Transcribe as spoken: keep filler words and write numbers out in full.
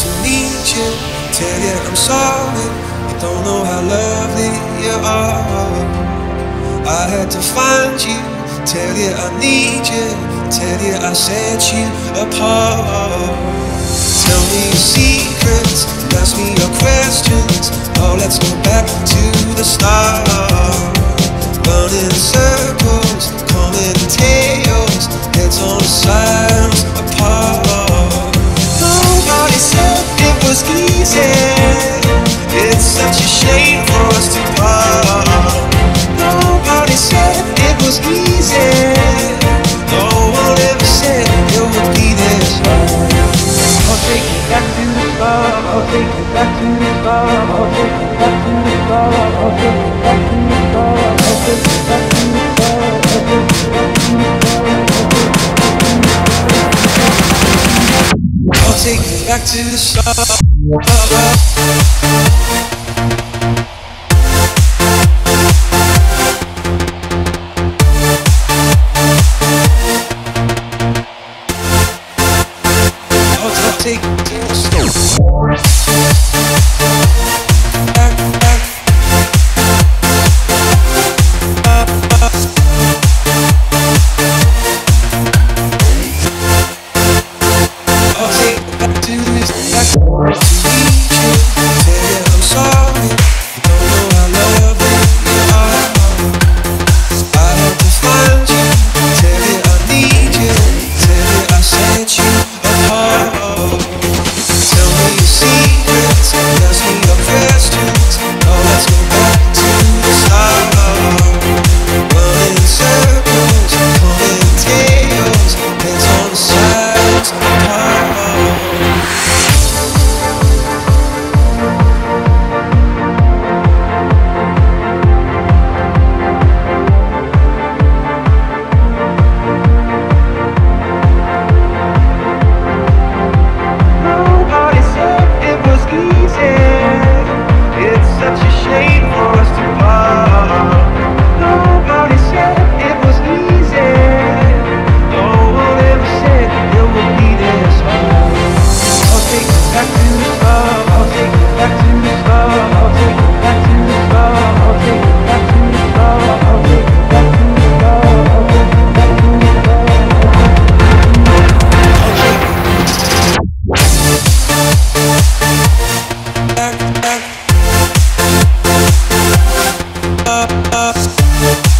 to meet you, tell you I'm sorry. You don't know how lovely you are. I had to find you, tell you I need you, tell you I set you apart. Tell me your secrets, ask me your questions. Oh, let's go back to the start. Running in circles, coming in tails, heads on the sides apart. Nobody said it was easy. It's such a shame for us to part. Nobody said it was easy. No one ever said it would be this hard. I'll take you back to the bar. I'll take you back to the bar. I'll take you back to the bar. I'll take you back to the bar. I'll take you back to the bar. I'll take you back to the bar. I'll take you back to the start. Up, up.